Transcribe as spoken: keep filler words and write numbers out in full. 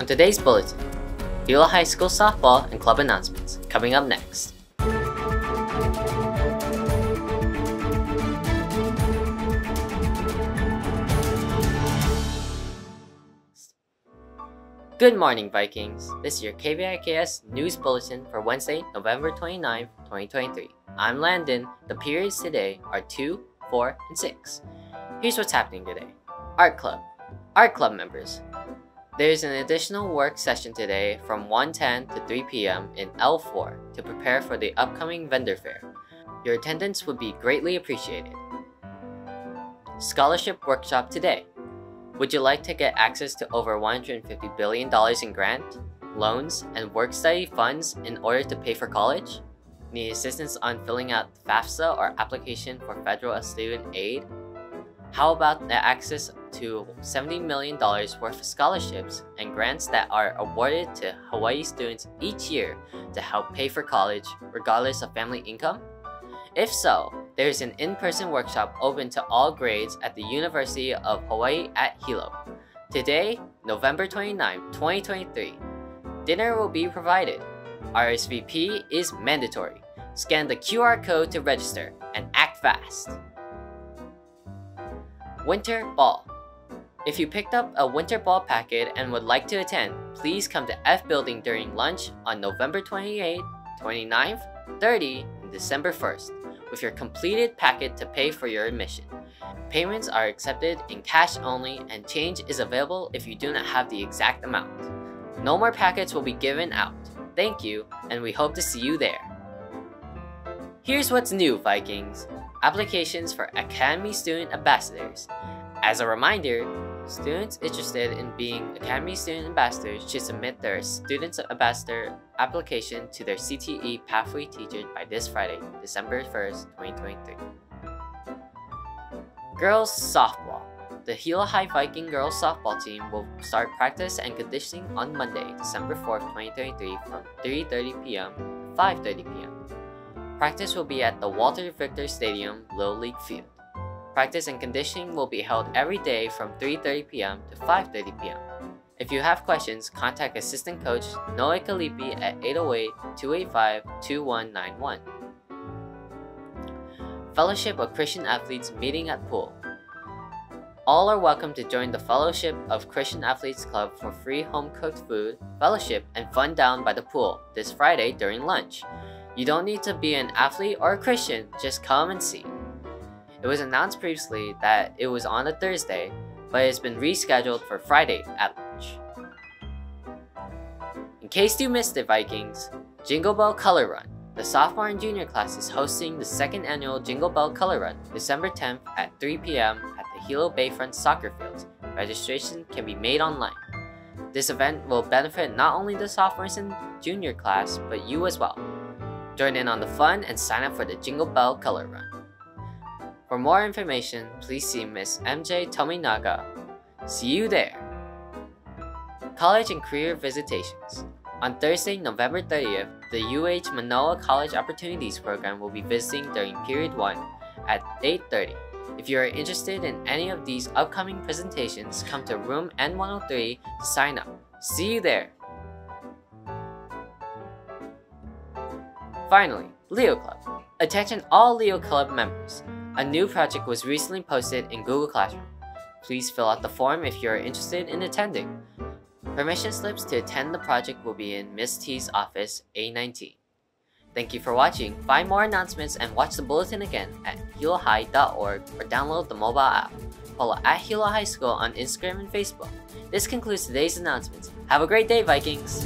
on today's bulletin, Hilo High School softball and club announcements, coming up next. Good morning, Vikings! This is your K V I K S News Bulletin for Wednesday, November twenty-ninth, twenty twenty-three. I'm Landon. The periods today are two, four, and six. Here's what's happening today. Art Club. Art Club members. There's an additional work session today from one ten to three p m in L four to prepare for the upcoming vendor fair. Your attendance would be greatly appreciated. Scholarship Workshop today. Would you like to get access to over one hundred fifty billion dollars in grant, loans, and work-study funds in order to pay for college? Need assistance on filling out FAFSA or application for federal student aid? How about the access to seventy million dollars worth of scholarships and grants that are awarded to Hawaii students each year to help pay for college regardless of family income? If so, there is an in-person workshop open to all grades at the University of Hawaii at Hilo. Today, November twenty-ninth, twenty twenty-three. Dinner will be provided. R S V P is mandatory. Scan the Q R code to register and act fast. Winter Ball. If you picked up a Winter Ball packet and would like to attend, please come to F Building during lunch on November twenty-eighth, twenty-ninth, thirtieth, and December first. With your completed packet to pay for your admission. Payments are accepted in cash only and change is available if you do not have the exact amount. No more packets will be given out. Thank you, and we hope to see you there. Here's what's new, Vikings. Applications for Academy Student Ambassadors. As a reminder, students interested in being Academy Student Ambassadors should submit their Student Ambassador application to their C T E pathway teacher by this Friday, December first, twenty twenty-three. Girls Softball. The Hilo High Viking Girls Softball team will start practice and conditioning on Monday, December fourth, twenty twenty-three from three thirty p m to five thirty p m Practice will be at the Walter Victor Stadium Little League Field. Practice and conditioning will be held every day from three thirty p m to five thirty p m If you have questions, contact Assistant Coach Noe Kalipi at eight oh eight, two eight five, two one nine one. Fellowship of Christian Athletes Meeting at Pool. All are welcome to join the Fellowship of Christian Athletes Club for free home-cooked food, fellowship, and fun down by the pool this Friday during lunch. You don't need to be an athlete or a Christian, just come and see. It was announced previously that it was on a Thursday, but it's been rescheduled for Friday at lunch. In case you missed it, Vikings, Jingle Bell Color Run. The sophomore and junior class is hosting the second annual Jingle Bell Color Run, December tenth at three p m at the Hilo Bayfront Soccer Fields. Registration can be made online. This event will benefit not only the sophomores and junior class, but you as well. Join in on the fun and sign up for the Jingle Bell Color Run. For more information, please see Miss M J Tominaga. See you there! College and Career Visitations. On Thursday, November thirtieth, the U H Manoa College Opportunities Program will be visiting during Period one at eight thirty. If you are interested in any of these upcoming presentations, come to Room N one oh three to sign up. See you there! Finally, Leo Club. Attention all Leo Club members. A new project was recently posted in Google Classroom. Please fill out the form if you are interested in attending. Permission slips to attend the project will be in Miss T's office, A nineteen. Thank you for watching. Find more announcements and watch the bulletin again at hilo high dot org or download the mobile app. Follow at Hilo High School on Instagram and Facebook. This concludes today's announcements. Have a great day, Vikings!